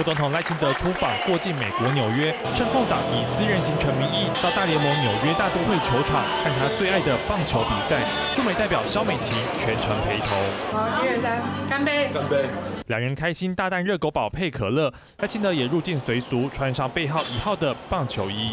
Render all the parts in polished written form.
副总统赖清德出访过境美国纽约，身后党以私人行程名义到大联盟纽约大都会球场看他最爱的棒球比赛。驻美代表肖美琴全程陪同。好，一二三，干杯！干杯！两人开心大啖热狗堡配可乐，赖清德也入境随俗，穿上背号1号的棒球衣。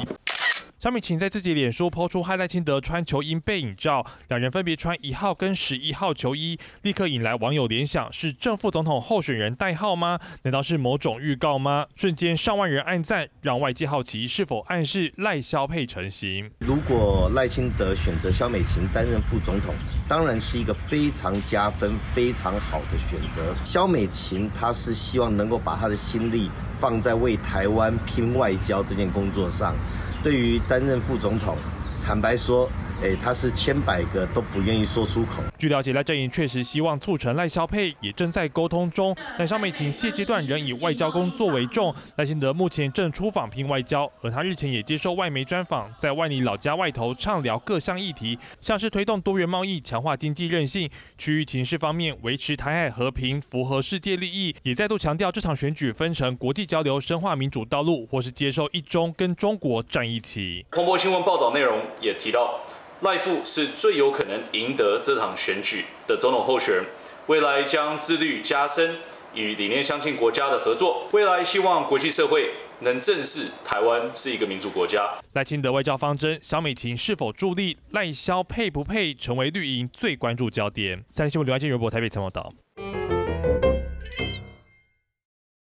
肖美琴在自己脸书抛出和赖清德穿球衣背影照，两人分别穿1号跟11号球衣，立刻引来网友联想是正副总统候选人代号吗？难道是某种预告吗？瞬间上万人按赞，让外界好奇是否暗示赖萧配成型。如果赖清德选择肖美琴担任副总统，当然是一个非常加分、非常好的选择。肖美琴她是希望能够把她的心力放在为台湾拼外交这件工作上。 对于担任副总统，坦白说，他是1,000个都不愿意说出口。据了解，赖阵营确实希望促成赖萧配，也正在沟通中。但肖美琴现阶段仍以外交工作为重，赖清德目前正出访拼外交，而他日前也接受外媒专访，在万里老家外头畅聊各项议题，像是推动多元贸易、强化经济韧性、区域情势方面维持台海和平、符合世界利益，也再度强调这场选举分成国际交流、深化民主道路，或是接受一中跟中国站。 一起。彭博新闻报道内容也提到，赖副是最有可能赢得这场选举的总统候选人，未来将致力加深与理念相近国家的合作，未来希望国际社会能正视台湾是一个民主国家。赖清德外交方针，肖美琴是否助力赖萧配不配成为绿营最关注焦点。三立新闻刘安健、袁博台北采访报道。